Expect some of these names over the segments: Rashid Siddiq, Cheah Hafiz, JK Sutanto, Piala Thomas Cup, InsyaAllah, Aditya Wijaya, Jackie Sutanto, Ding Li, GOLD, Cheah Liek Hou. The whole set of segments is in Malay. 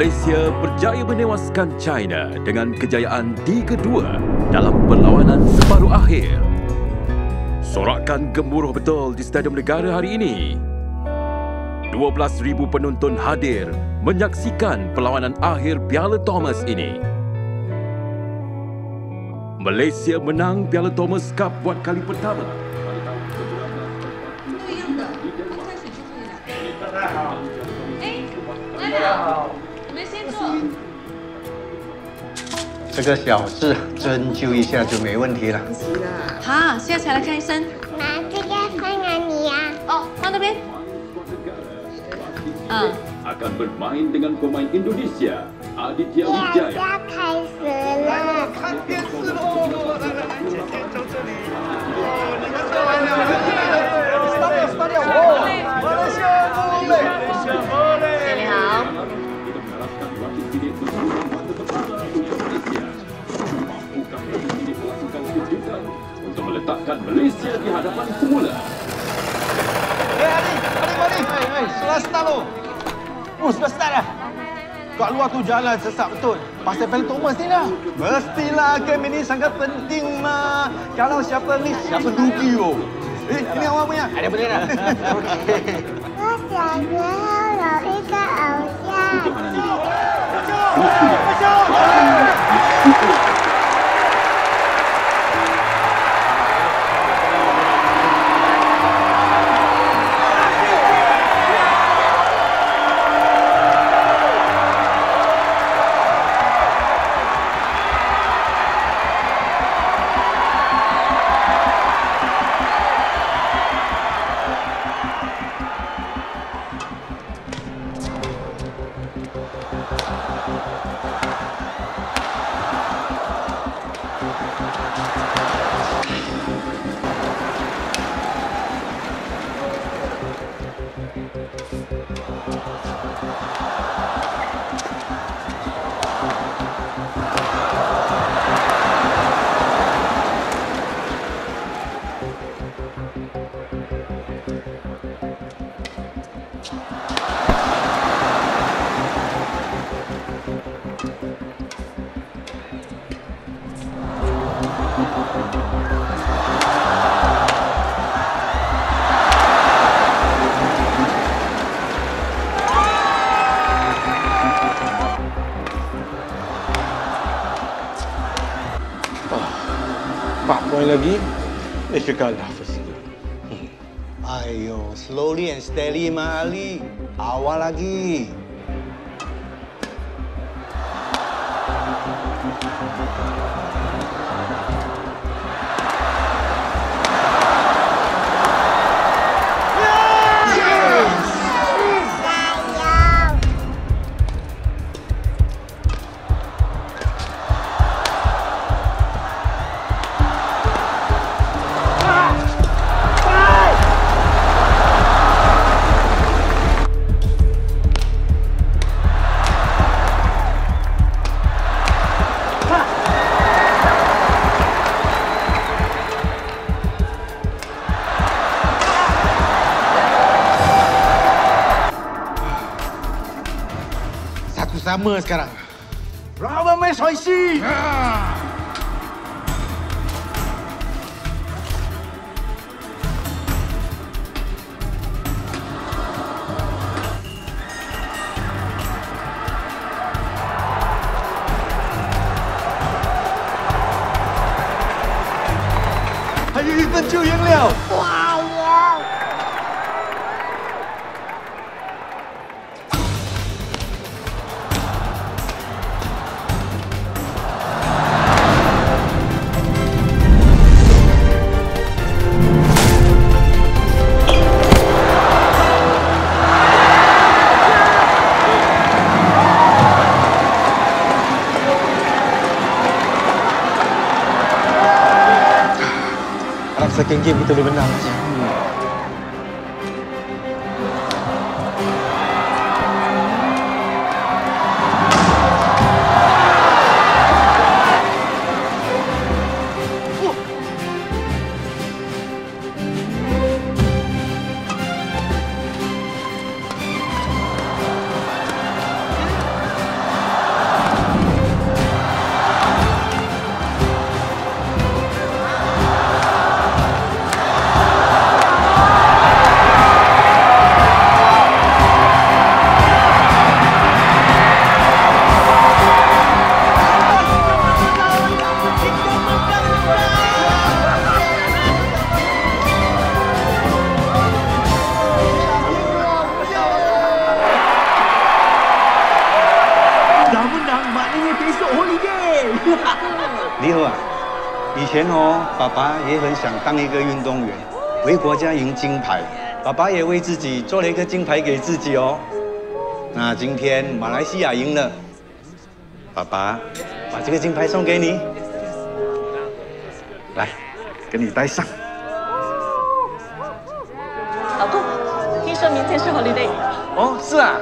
Malaysia berjaya menewaskan China dengan kejayaan 3-2 dalam perlawanan separuh akhir. Sorakan gemuruh betul di Stadium Negara hari ini. 12,000 penonton hadir menyaksikan perlawanan akhir Piala Thomas ini. Malaysia menang Piala Thomas Cup buat kali pertama.这个小事针灸一下就没问题了。好，现在才来看医生。妈，这个放哪里呀？哦，放那边。嗯。Akan bermain dengan pemain Indonesia, Aditya Wijaya。要开始了。看电视喽！来来来，姐姐走这里。哦，你们看完了。Stop it! Stop it! 哦，马来西亚欧美，马来西亚欧美。这里好。 untuk meletakkan Malaysia di hadapan semula. Hey Ali, Ali, hey, sudah start tu. Sudah start dah. Kat luar tu jalan sesak betul. Pasal Piala Thomas ni lah. Mestilah game ini sangat penting mah. Kalau siapa ni, siapa rugi oh. Eh, ini awak punya. Ada benda dah. Okey. Masya-Allah, Malaysia Asia. Macam. Lagi, Cheah Hafiz. Ayo, slowly and steady, Ma Ali. Awal lagi. Sama sekarang. Bravo, Mas Hoisi! Hanya dipencu yang liau! Wow, wow! Second game kita boleh menang. 以前哦，爸爸也很想当一个运动员，为国家赢金牌。爸爸也为自己做了一个金牌给自己哦。那今天马来西亚赢了，爸爸把这个金牌送给你，来，给你戴上。老公，听说明天是 holiday。哦，是啊。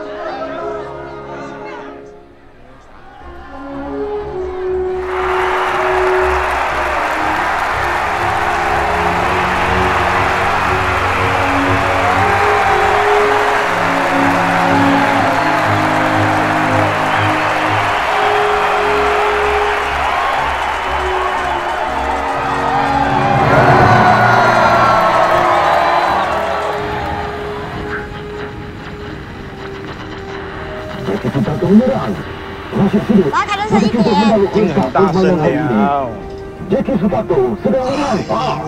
把他扔成一边。已经很大声了。JK Sutanto sedang melangkah.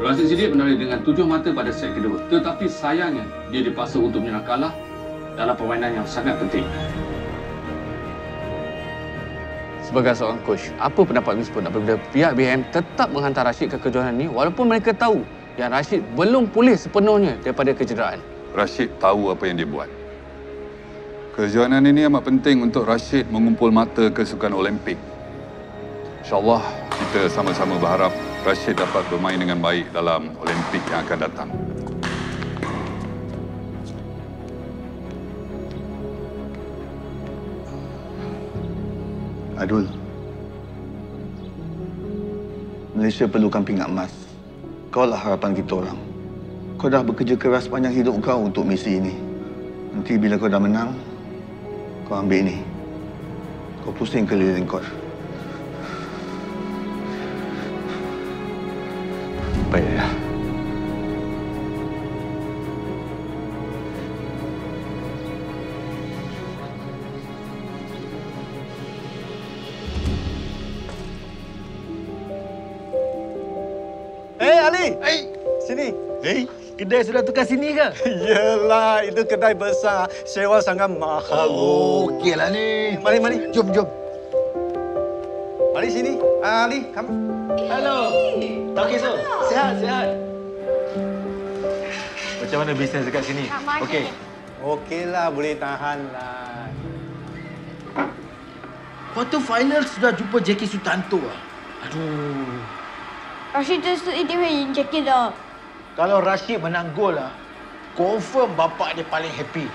Rashid Siddiq menari dengan 7 mata pada set kedua. Tetapi sayangnya dia dipaksa untuk menyerah kalah dalam permainan yang sangat penting. Sebagai seorang coach, apa pendapat Mispun apabila pihak BM tetap menghantar Rashid ke kejohanan ini walaupun mereka tahu yang Rashid belum pulih sepenuhnya daripada kecederaan? Rashid tahu apa yang dia buat. Kejohanan ini amat penting untuk Rashid mengumpul mata ke Sukan Olimpik. InsyaAllah kita sama-sama berharap Rashid dapat bermain dengan baik dalam Olimpik yang akan datang. Adul, Malaysia perlukan pingat emas. Kau lah harapan kita orang. Kau dah bekerja keras panjang hidup kau untuk misi ini. Nanti bila kau dah menang, kau ambil ini. Kau pusing keliling kau. Baiklah. Hey Ali! Hey! Sini. Hey! Kedai sudah tukar sini ke? Yelah, itu kedai besar. Sewa sangat mahal. Oh, okeylah ni. Mari, mari. Jom, jom. Mari sini. Ali, kamu. Hello. Tak okey, so? Sihat, sihat. Macam mana bisnes dekat sini? Okey. Okeylah, boleh tahanlah. Quarter final sudah jumpa Jackie Sutanto lah. Aduh. Rashid tu ini Jackie dah. Kalau Rashid menang gol lah, confirm bapak dia paling happy.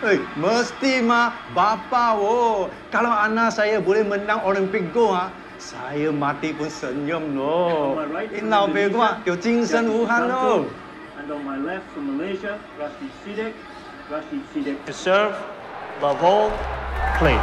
Eh, mesti mak bapak wo. Kalau anak saya boleh menang Olympic gold ah, saya mati pun senyum lo. Inau begua, dia精神无憾咯。And on my left from Malaysia, Rashid Siddiq, Rashid Siddiq. To serve, love all, play.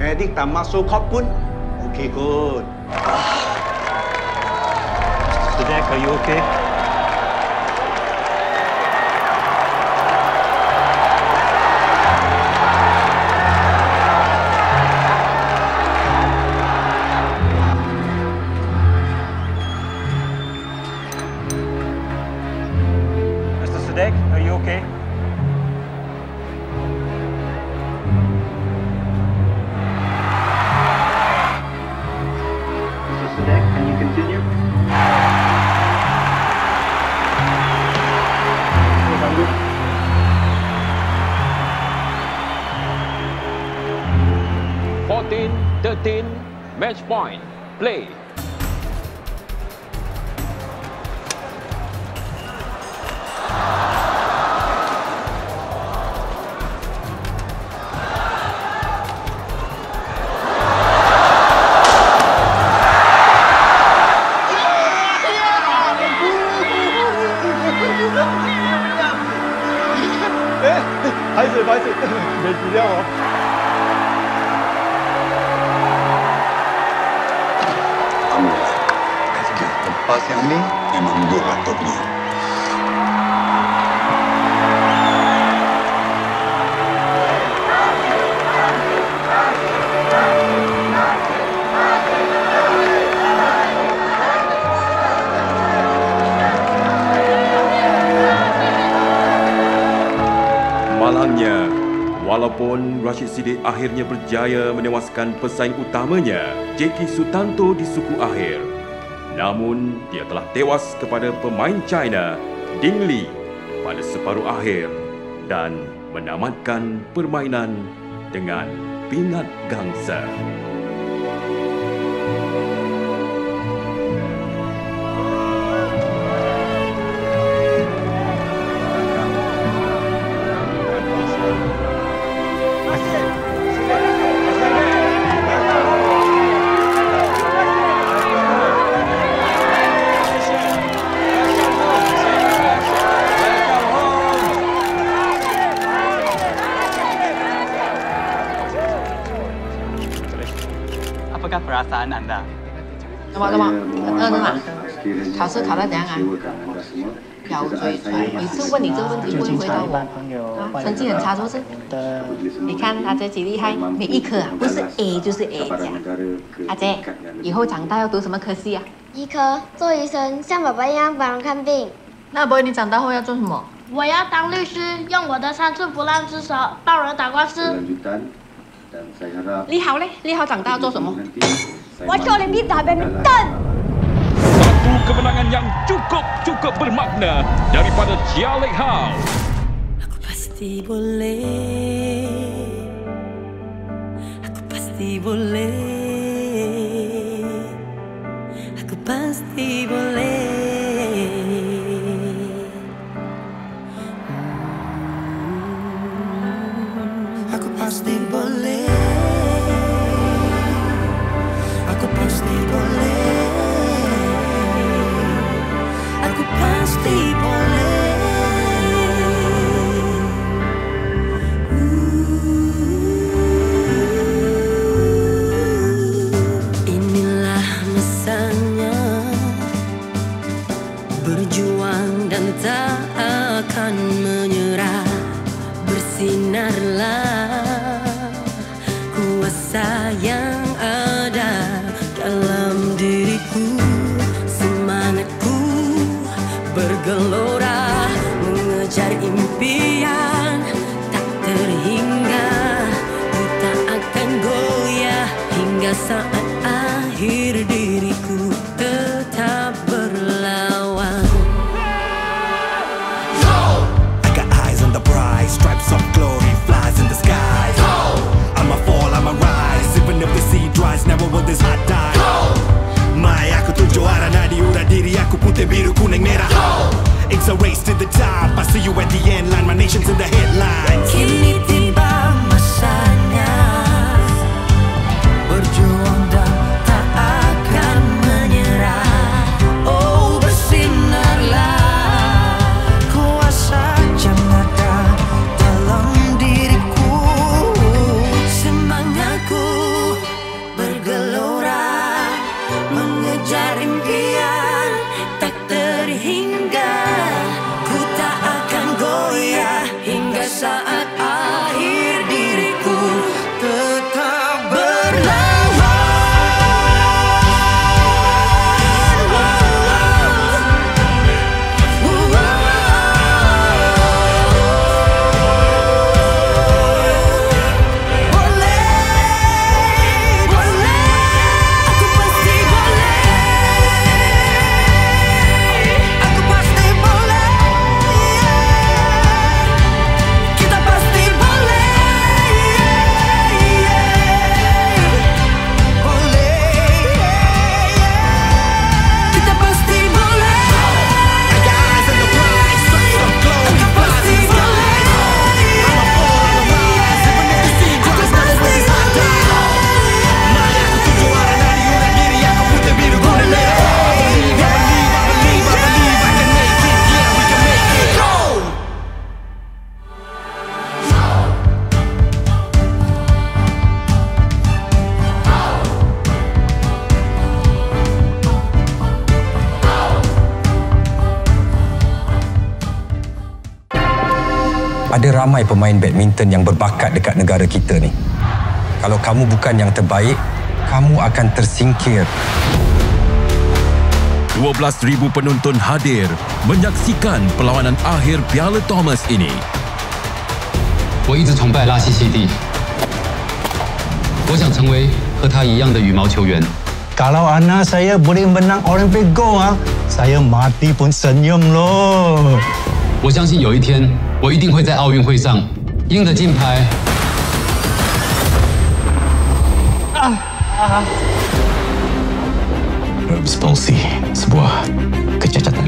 Medik tak masuk kot pun. Okay, good. Mr. Jack, are you okay? Mr. Siddiq, are you okay? Can you continue? 13, match point, play. Malangnya, walaupun Rashid Siddiq akhirnya berjaya menewaskan pesaing utamanya, Jackie Sutanto di suku akhir. Namun, dia telah tewas kepada pemain China, Ding Li, pada separuh akhir dan menamatkan permainan dengan pingat gangsa. Apakah perasaan anda?懂吗？考试考到怎样啊？咬嘴唇。每次问你这个问题，不会回答我。啊，成绩很差是不是？你看他这几厉害，每一科啊，不是 A 就是 A 这样。阿姐，以后长大要读什么科系啊？医科，做医生，像爸爸一样帮人看病。那不然你长大后要做什么？我要当律师，用我的三寸不烂之舌帮人打官司。 你好嘞，你好长大做什么？我做你比打badminton。Satu kemenangan yang cukup bermakna daripada Cheah Liek Hou. Aku pasti boleh. Gelora mengejar impian tak terhingga, ku tak akan goyah hingga saat akhir diriku tetap berlawan. I got eyes on the prize, stripes of glory flies in the sky. I'ma fall, I'ma rise, even if the sea dries, never will this heart die. Mai aku tuju arah nadi ura diri aku putih biru kuning merah. It's a race to the top. I see you at the end line. My nation's in the headlines. Kini tiba masanya berjuang dan tak akan. ada ramai pemain badminton yang berbakat dekat negara kita ni. Kalau kamu bukan yang terbaik, kamu akan tersingkir. 12,000 penonton hadir menyaksikan perlawanan akhir Piala Thomas ini. 我一直崇拜拉希西蒂，我想成为和他一样的羽毛球员。Kalau anak saya boleh menang Olympic Gold, saya mati pun senyum loh. 我相信有一天，我一定会在奥运会上赢得金牌。Responsi sebuah kecacatan.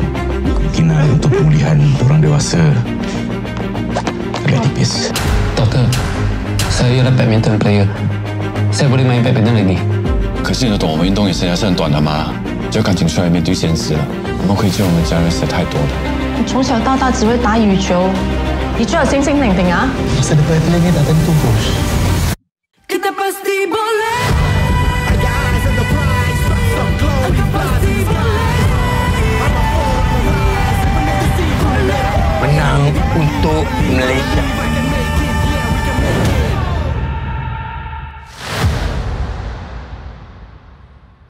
Kemungkinan untuk pemulihan orang dewasa. Doktor, saya ialah badminton player. Saya boleh main badminton lagi. 可是你懂我们运动也生涯是很短的吗？只有感情出来面对现实了。我们可以救我们家人实在太多了。你从小到大只会打羽球，你最好心心定定啊！ Menang untuk Malaysia.